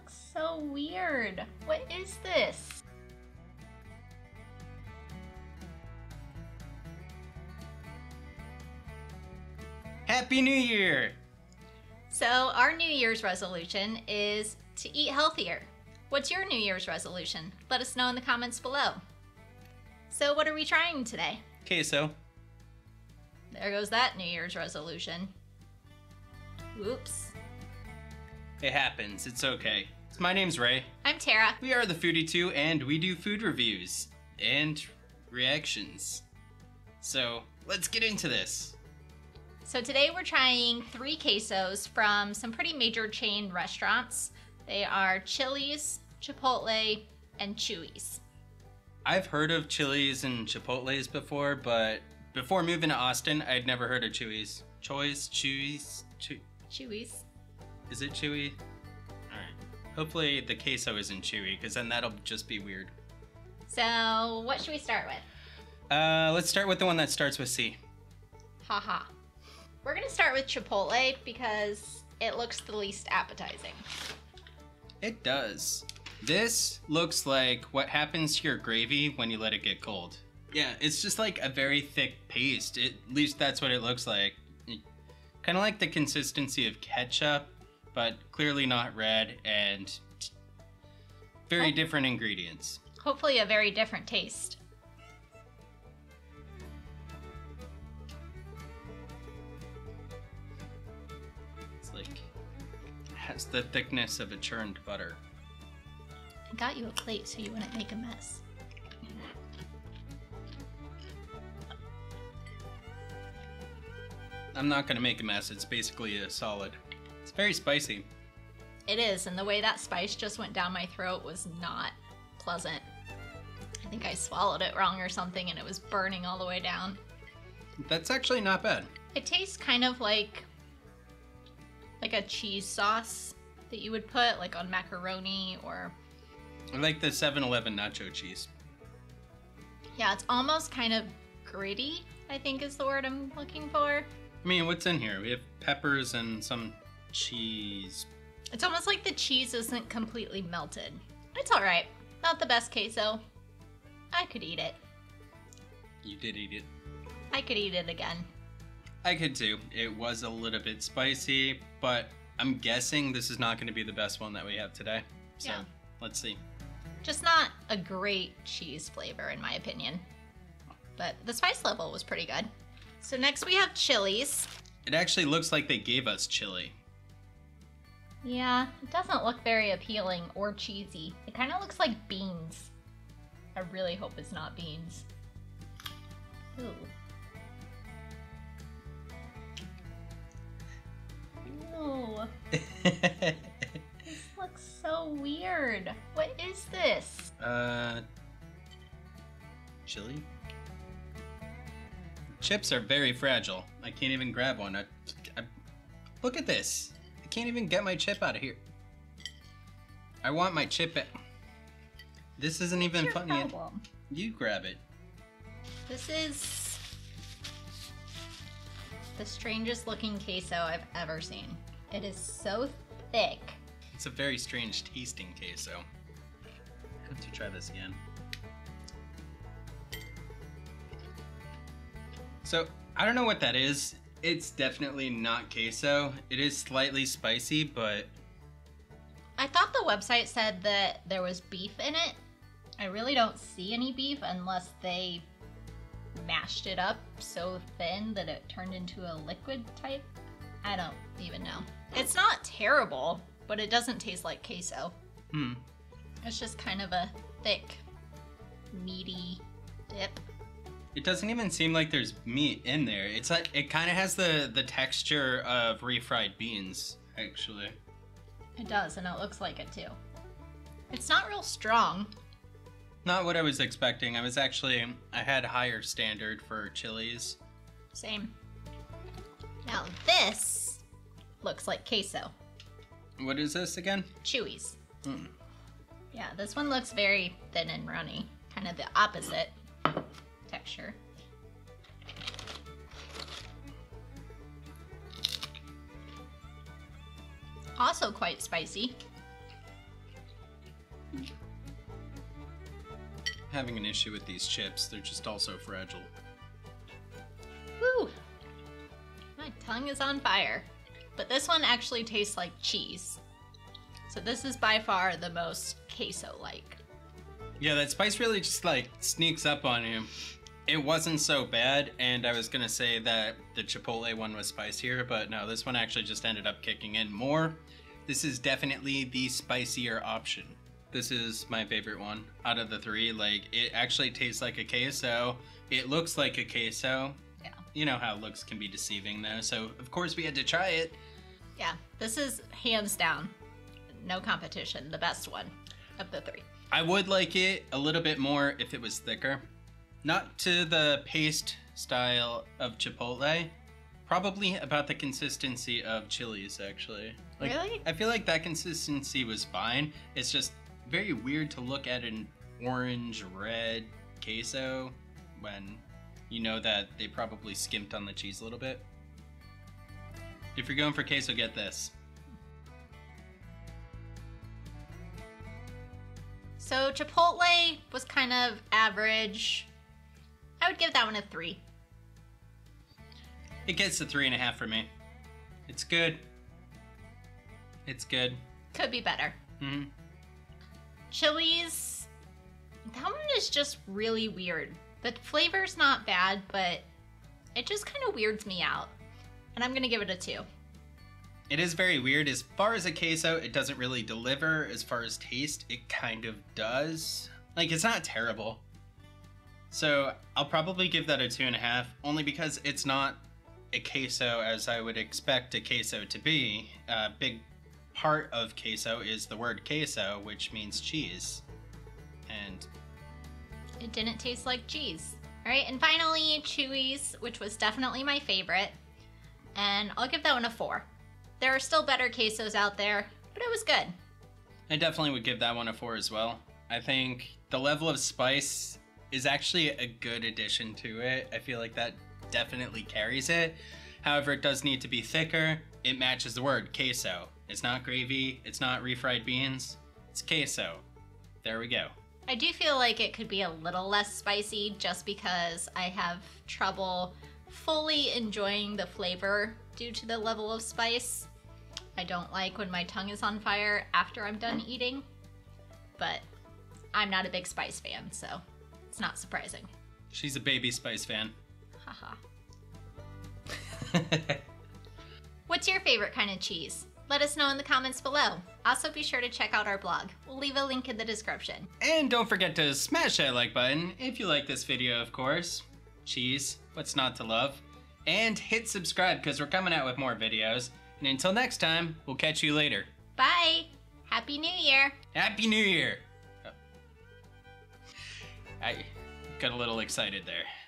looks so weird. What is this? Happy New Year! So our New Year's resolution is to eat healthier. What's your New Year's resolution? Let us know in the comments below. So what are we trying today? Queso. There goes that New Year's resolution. Oops. It happens. It's okay. My name's Ray. I'm Tara. We are The Foodie Two, and we do food reviews and reactions. So let's get into this. So today we're trying 3 quesos from some pretty major chain restaurants. They are Chili's, Chipotle, and Chuy's. I've heard of Chili's and Chipotle's before, but before moving to Austin, I'd never heard of Chuy's. Chuy's. Is it chewy? Alright. Hopefully the queso isn't chewy, because then that'll just be weird. So, what should we start with? Let's start with the one that starts with C. Haha. We're going to start with Chipotle, because it looks the least appetizing. It does. This looks like what happens to your gravy when you let it get cold. Yeah, it's just like a very thick paste. At least that's what it looks like. Kind of like the consistency of ketchup, but clearly not red, and very different ingredients. Hopefully a very different taste. It's like, it has the thickness of a churned butter. I got you a plate so you wouldn't make a mess. I'm not gonna make a mess, it's basically a solid. It's very spicy. It is, and the way that spice just went down my throat was not pleasant. I think I swallowed it wrong or something and it was burning all the way down. That's actually not bad. It tastes kind of like a cheese sauce that you would put like on macaroni or... I like the 7-Eleven nacho cheese. Yeah, it's almost kind of gritty, I think is the word I'm looking for. I mean, what's in here? We have peppers and some cheese. It's almost like the cheese isn't completely melted. It's all right. Not the best queso. I could eat it. You did eat it. I could eat it again. I could too. It was a little bit spicy, but I'm guessing this is not going to be the best one that we have today. So yeah. Let's see. Just not a great cheese flavor, in my opinion. But the spice level was pretty good. So next we have Chili's. It actually looks like they gave us chili. Yeah, it doesn't look very appealing or cheesy. It kind of looks like beans. I really hope it's not beans. Ooh. Ew. This looks so weird. What is this? Chili? Chips are very fragile. I can't even grab one. Look at this. I can't even get my chip out of here. I want my chip. This isn't even funny. You grab it. This is the strangest looking queso I've ever seen. It is so thick. It's a very strange tasting queso. I have to try this again. So, I don't know what that is. It's definitely not queso. It is slightly spicy, but... I thought the website said that there was beef in it. I really don't see any beef unless they mashed it up so thin that it turned into a liquid type. I don't even know. It's not terrible, but it doesn't taste like queso. Hmm. It's just kind of a thick, meaty dip. It doesn't even seem like there's meat in there. It's like it kind of has the texture of refried beans, actually. It does, and it looks like it too. It's not real strong. Not what I was expecting. I had higher standard for Chili's. Same. Now this looks like queso. What is this again? Chuy's. Mm. Yeah, this one looks very thin and runny. Kind of the opposite. Texture. Also quite spicy. Having an issue with these chips, they're just all so fragile. Woo! My tongue is on fire. But this one actually tastes like cheese. So this is by far the most queso-like. Yeah, that spice really just like sneaks up on you. It wasn't so bad, and I was gonna say that the Chipotle one was spicier, but no, this one actually just ended up kicking in more. This is definitely the spicier option. This is my favorite one out of the three. Like, it actually tastes like a queso. It looks like a queso. Yeah. You know how looks can be deceiving though, so of course we had to try it. Yeah, this is hands down, no competition, the best one of the three. I would like it a little bit more if it was thicker. Not to the paste style of Chipotle. Probably about the consistency of Chili's, actually. Like, really? I feel like that consistency was fine. It's just very weird to look at an orange-red queso when you know that they probably skimped on the cheese a little bit. If you're going for queso, get this. So Chipotle was kind of average. I would give that one a 3. It gets a 3.5 for me. It's good. It's good. Could be better. Mm-hmm. Chili's, that one is just really weird. The flavor's not bad, but it just kind of weirds me out. And I'm gonna give it a 2. It is very weird. As far as a queso, it doesn't really deliver. As far as taste, it kind of does. Like, it's not terrible. So I'll probably give that a 2.5, only because it's not a queso as I would expect a queso to be. A big part of queso is the word queso, which means cheese. And it didn't taste like cheese. All right, and finally Chuy's, which was definitely my favorite. And I'll give that one a 4. There are still better quesos out there, but it was good. I definitely would give that one a 4 as well. I think the level of spice is actually a good addition to it. I feel like that definitely carries it. However, it does need to be thicker. It matches the word queso. It's not gravy, it's not refried beans, it's queso. There we go. I do feel like it could be a little less spicy just because I have trouble fully enjoying the flavor due to the level of spice. I don't like when my tongue is on fire after I'm done eating, but I'm not a big spice fan, so it's not surprising. She's a baby spice fan. Haha. What's your favorite kind of cheese? Let us know in the comments below. Also be sure to check out our blog. We'll leave a link in the description. And don't forget to smash that like button if you like this video, of course. Cheese, what's not to love? And hit subscribe because we're coming out with more videos. And until next time, we'll catch you later. Bye. Happy New Year. Happy New Year. Oh. I got a little excited there.